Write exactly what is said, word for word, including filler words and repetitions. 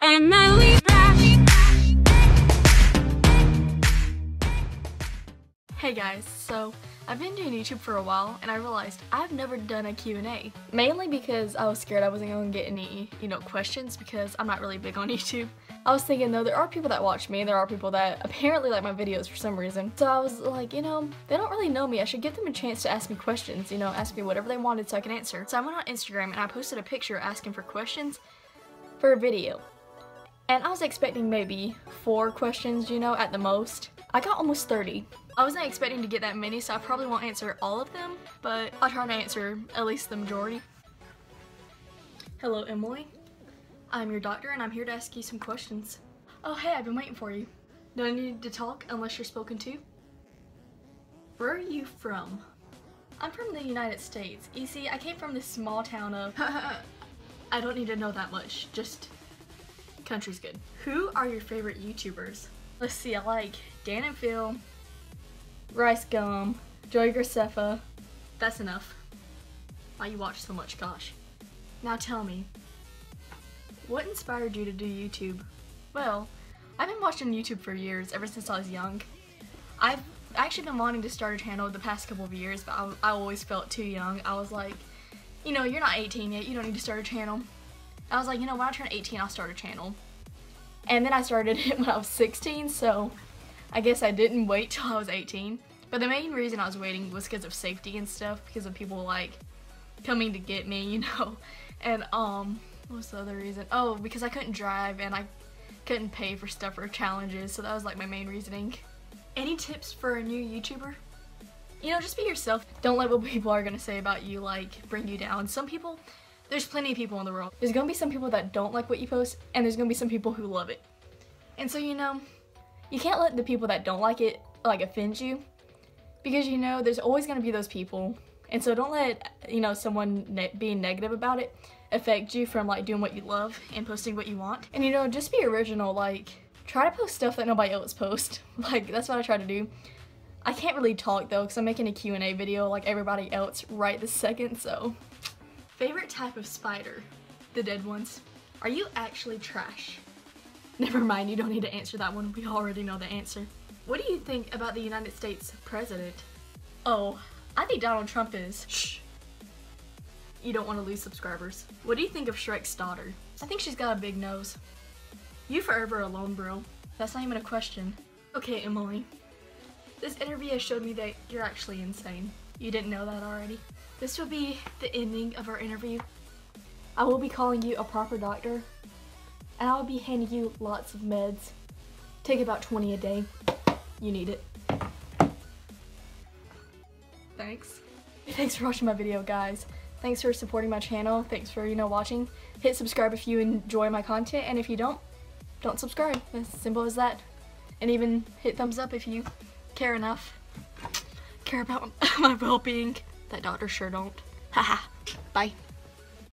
And now we Hey guys, so I've been doing YouTube for a while and I realized I've never done a Q and A. Mainly because I was scared I wasn't going to get any, you know, questions because I'm not really big on YouTube. I was thinking though, there are people that watch me and there are people that apparently like my videos for some reason. So I was like, you know, they don't really know me. I should give them a chance to ask me questions, you know, ask me whatever they wanted so I can answer. So I went on Instagram and I posted a picture asking for questions for a video. And I was expecting maybe four questions, you know, at the most. I got almost thirty. I wasn't expecting to get that many, so I probably won't answer all of them, but I'll try to answer at least the majority. Hello, Emily. I'm your doctor, and I'm here to ask you some questions. Oh, hey, I've been waiting for you. No need to talk unless you're spoken to. Where are you from? I'm from the United States. You see, I came from this small town of... I don't need to know that much. Just... country's good. Who are your favorite YouTubers? Let's see, I like Dan and Phil, Rice Gum, Joey Graceffa. That's enough. Why you watch so much, gosh. Now tell me, what inspired you to do YouTube? Well, I've been watching YouTube for years, ever since I was young. I've actually been wanting to start a channel the past couple of years, but I, I always felt too young. I was like, you know, you're not eighteen yet, you don't need to start a channel. I was like, you know, when I turn eighteen, I'll start a channel. And then I started it when I was sixteen, so I guess I didn't wait till I was eighteen. But the main reason I was waiting was because of safety and stuff, because of people like coming to get me, you know. And um, what was the other reason? Oh, because I couldn't drive and I couldn't pay for stuff or challenges, so that was like my main reasoning. Any tips for a new YouTuber? You know, just be yourself. Don't let what people are gonna say about you like bring you down. Some people. There's plenty of people in the world. There's gonna be some people that don't like what you post, and there's gonna be some people who love it. And so, you know, you can't let the people that don't like it, like, offend you. Because, you know, there's always gonna be those people. And so don't let, you know, someone ne- being negative about it affect you from, like, doing what you love and posting what you want. And, you know, just be original. Like, try to post stuff that nobody else posts. Like, that's what I try to do. I can't really talk, though, because I'm making a Q and A video like everybody else right this second, so... Favorite type of spider? The dead ones. Are you actually trash? Never mind, you don't need to answer that one. We already know the answer. What do you think about the United States president? Oh, I think Donald Trump is. Shh. You don't want to lose subscribers. What do you think of Shrek's daughter? I think she's got a big nose. You forever alone, bro. That's not even a question. Okay, Emily. This interview has showed me that you're actually insane. You didn't know that already? This will be the ending of our interview. I will be calling you a proper doctor, and I will be handing you lots of meds. Take about twenty a day. You need it. Thanks. Thanks for watching my video, guys. Thanks for supporting my channel. Thanks for, you know, watching. Hit subscribe if you enjoy my content, and if you don't, don't subscribe. It's as simple as that. And even hit thumbs up if you care enough. Care about my well-being. That doctor sure don't. Haha. Bye.